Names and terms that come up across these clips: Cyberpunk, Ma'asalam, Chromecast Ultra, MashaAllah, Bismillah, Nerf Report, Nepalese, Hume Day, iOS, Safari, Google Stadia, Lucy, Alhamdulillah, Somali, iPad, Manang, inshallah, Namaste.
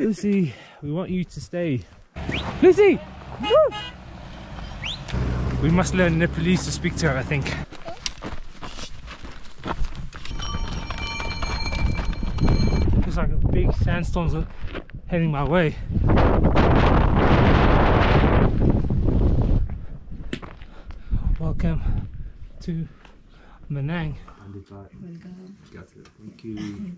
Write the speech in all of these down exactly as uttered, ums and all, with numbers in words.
Lucy, we want you to stay. Lucy! Woo! We must learn Nepalese to speak to her, I think. Looks like a big sandstorm's heading my way. Welcome to Manang. Welcome. Thank you.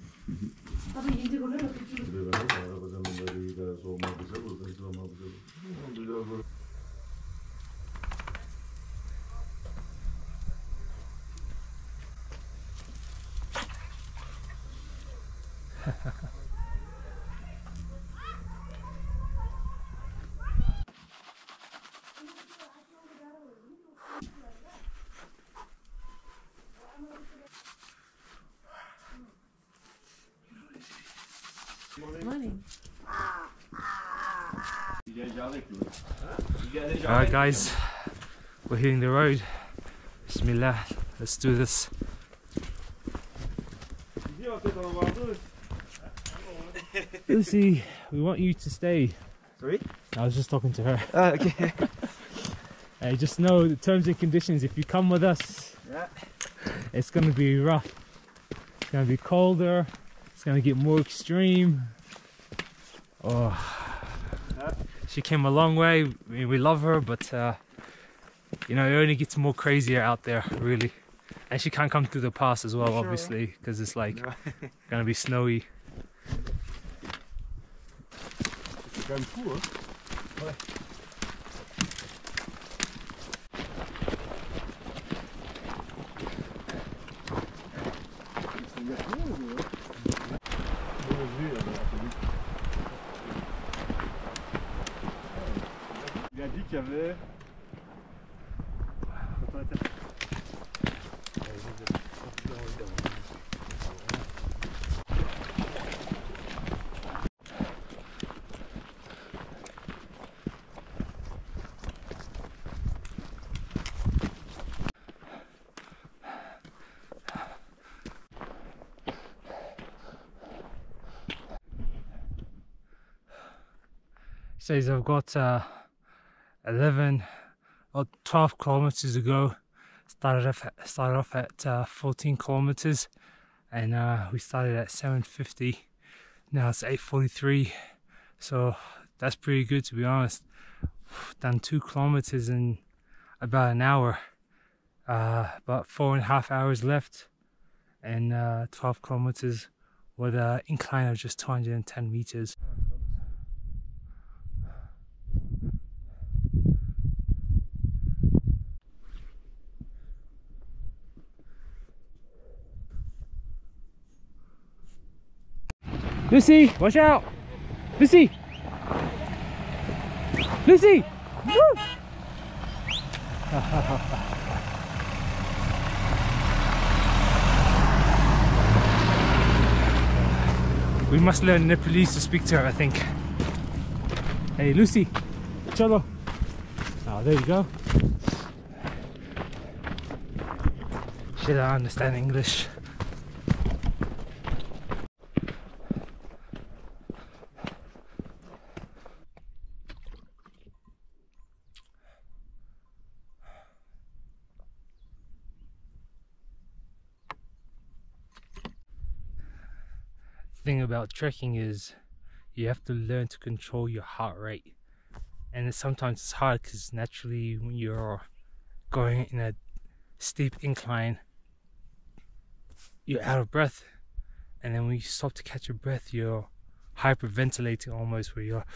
Morning. Alright guys, we're hitting the road. Bismillah, let's do this. Lucy, we want you to stay. Sorry? I was just talking to her. Oh, okay. Hey, just know the terms and conditions, if you come with us, yeah. It's going to be rough. It's going to be colder. It's going to get more extreme. Oh, yeah. She came a long way. We, we love her, but uh, you know, it only gets more crazier out there, really. And she can't come through the pass as well, sure. Obviously, because it's like no. Going to be snowy. Says I've got uh, eleven or twelve kilometers to go. Started off at, started off at uh, fourteen kilometers, and uh, we started at seven fifty. Now it's eight forty-three, so that's pretty good, to be honest. Done two kilometers in about an hour, uh, about four and a half hours left, and uh, twelve kilometers with an incline of just two hundred and ten meters. Lucy, watch out! Lucy! Lucy! Woo! We must learn Nepalese to speak to her, I think. Hey, Lucy! Inshallah! Oh, there you go. She doesn't understand English. Thing about trekking is you have to learn to control your heart rate, and it's, sometimes it's hard because naturally when you're going in a steep incline you're out of breath, and then when you stop to catch your breath you're hyperventilating almost, where you're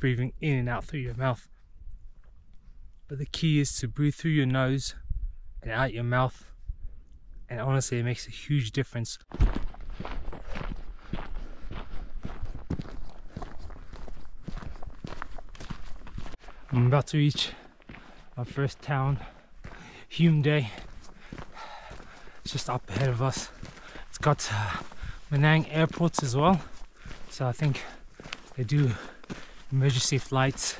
breathing in and out through your mouth. But the key is to breathe through your nose and out your mouth, and honestly it makes a huge difference. I'm about to reach our first town, Hume Day. It's just up ahead of us. It's got uh, Manang airports as well, so I think they do emergency flights,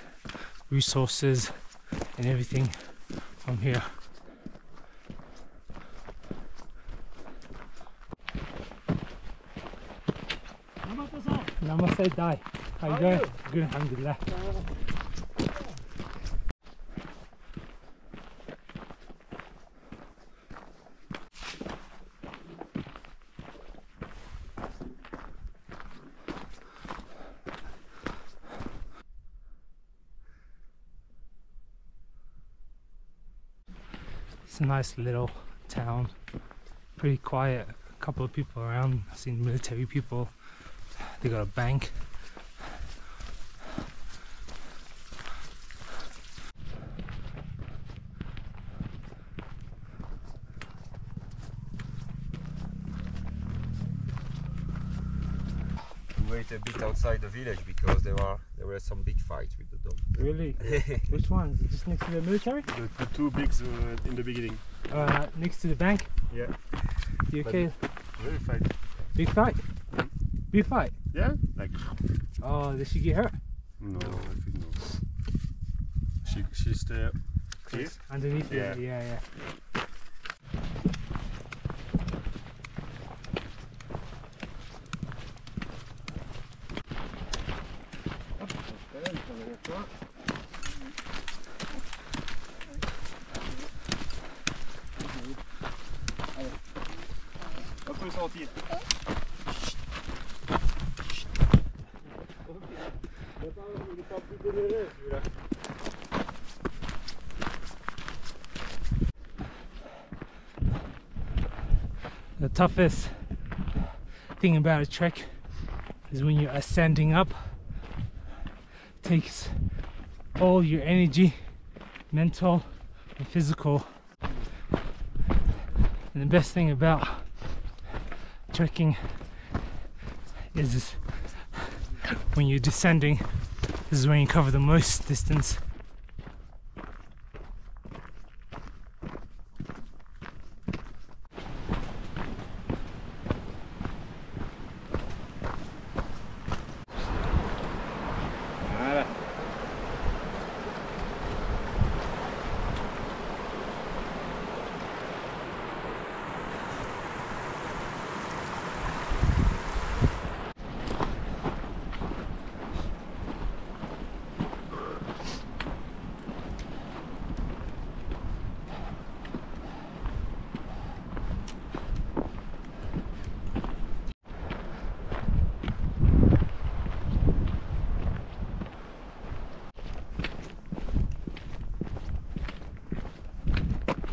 resources and everything from here. Namaste, Dai. How are you doing? Good, Alhamdulillah. It's a nice little town, pretty quiet, a couple of people around. I've seen military people, they got a bank. We wait a bit outside the village because there were there were some big fights with the dogs. Really? Which ones? Just next to the military? The, the two bigs uh, in the beginning. Uh, next to the bank? Yeah. You okay? Very fight. Big fight? Big fight? Yeah. Like. Oh, did she get hurt? No, I think no. She she's there. Clear? Underneath. Yeah. It, yeah, yeah. The toughest thing about a trek is when you're ascending up. It takes all your energy, mental and physical. And the best thing about trekking is when you're descending, this is when you cover the most distance.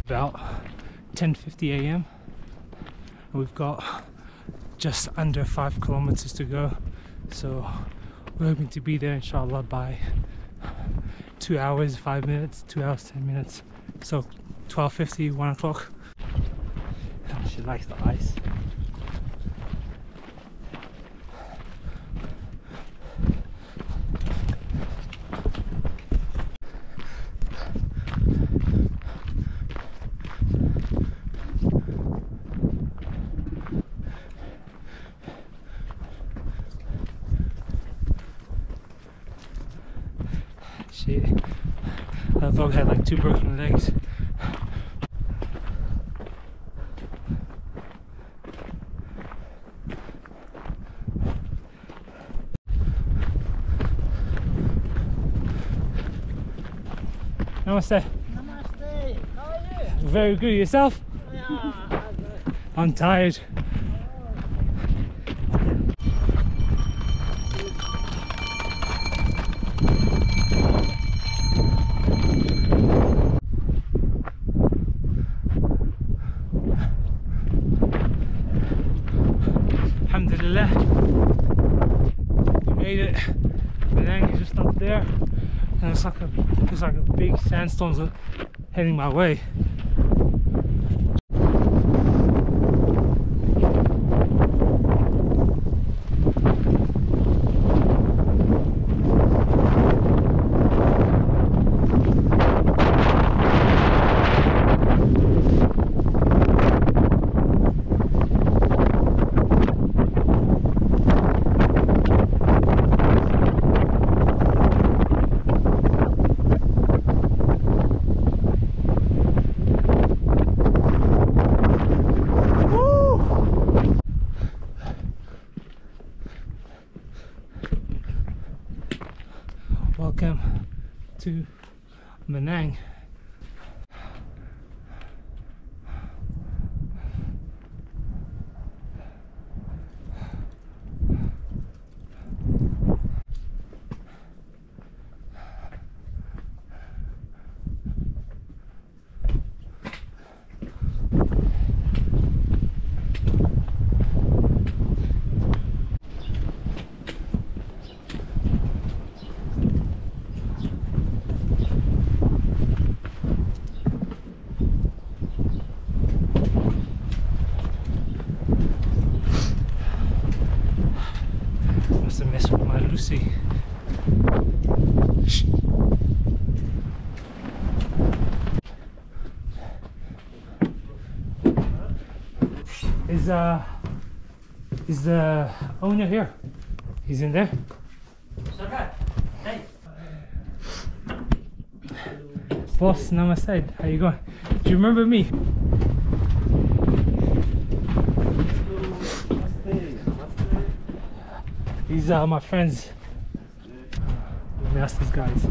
About ten fifty a m We've got just under five kilometers to go, so we're hoping to be there inshallah by two hours, five minutes, two hours, ten minutes, so twelve fifty, one o'clock. She likes the ice. That dog had like two broken legs. Namaste. Namaste. How are you? Very good. Yourself? Yeah. I'm tired. Manang is just up there, and it's like a, it's like a big sandstorm heading my way. welcome to Manang. Is uh is the owner here? He's in there. Hey. Boss, Namaste. How you going? Do you remember me? These are my friends. That's these guys.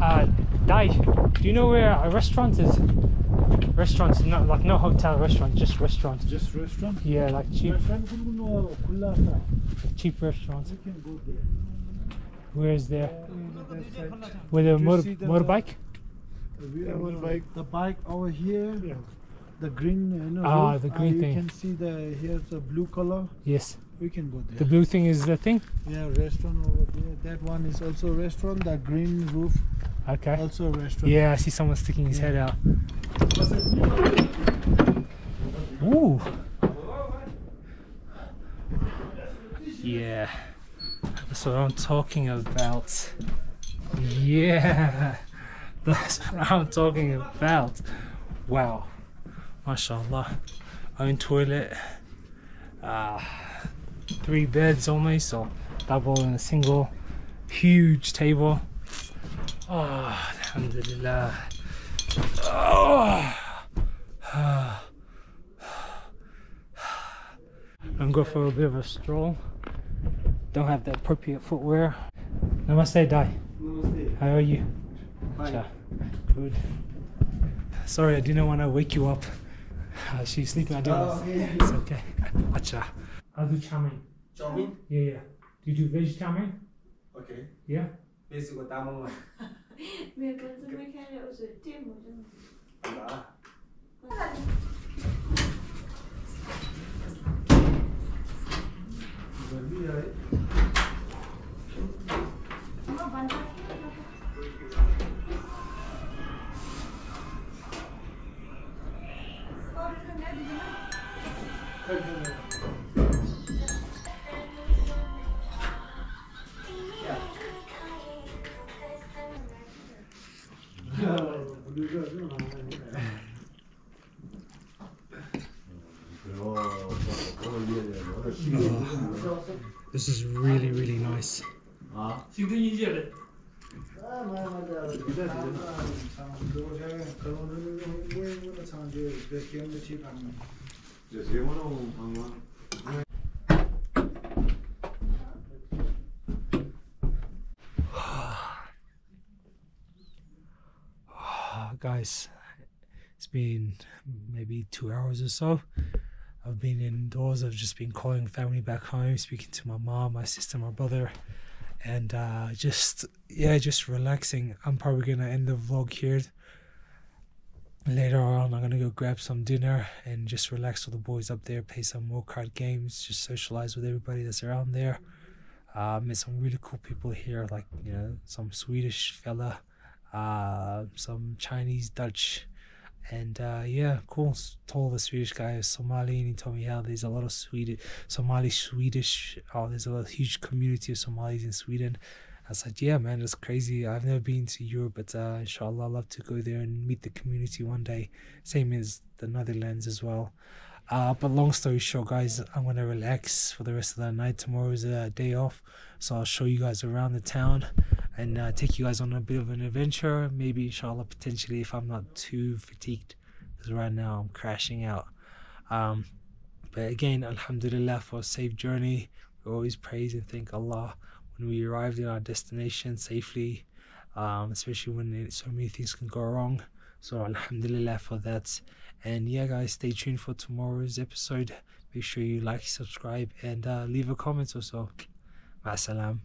Uh, Dai, do you know where a restaurant is? Restaurants, not like no hotel restaurant, just restaurant. Just restaurant? Yeah, like cheap. Cheap restaurants. Where is there? With a motorbike? The bike over here. Yeah. The green, you know, ah, roof. The green uh, thing. You can see the here's the blue color. Yes. We can go there. The blue thing is the thing. Yeah, restaurant over there. That one is also restaurant. That green roof. Okay. Also restaurant. Yeah, I see someone sticking his yeah. head out. Ooh. Yeah. That's what I'm talking about. Yeah. That's what I'm talking about. Wow. MashaAllah. Own toilet. Ah. Three beds only, so double and a single, huge table. Oh, Alhamdulillah. Oh. I'm going for a bit of a stroll. Don't have the appropriate footwear. Namaste, Dai. Namaste. How are you? Fine. Good. Sorry, I didn't want to wake you up. Uh, she's sleeping. I don't know. Oh, yeah. It's okay. Acha. I'll do chow mein. Chow mein? Yeah, yeah. Do you do veg chow mein? Okay. Yeah? Basic with that one. Oh, this is really, really nice. Guys, it's been maybe two hours or so. I've been indoors. I've just been calling family back home, speaking to my mom, my sister, my brother, and uh, just yeah, just relaxing. I'm probably gonna end the vlog here. Later on, I'm gonna go grab some dinner and just relax with the boys up there, play some more card games, just socialize with everybody that's around there. Uh, met some really cool people here, like you know, some Swedish fella. Uh, some Chinese, Dutch, and uh, yeah, cool. Told the Swedish guy was Somali, and he told me how there's a lot of Swedish, Somali, Swedish. Oh, there's a lot of huge community of Somalis in Sweden. I was like, yeah, man, that's crazy. I've never been to Europe, but uh, inshallah, I'd love to go there and meet the community one day. Same as the Netherlands as well. Uh, but long story short, guys, I'm gonna relax for the rest of the night. Tomorrow is a day off, so I'll show you guys around the town and uh, take you guys on a bit of an adventure. Maybe inshallah, potentially, if I'm not too fatigued, because right now I'm crashing out. Um, but again, Alhamdulillah for a safe journey. We always praise and thank Allah. when we arrived in our destination safely, um, especially when so many things can go wrong. So Alhamdulillah for that. And yeah guys, stay tuned for tomorrow's episode. Make sure you like, subscribe, and uh, leave a comment or so. Ma'asalam.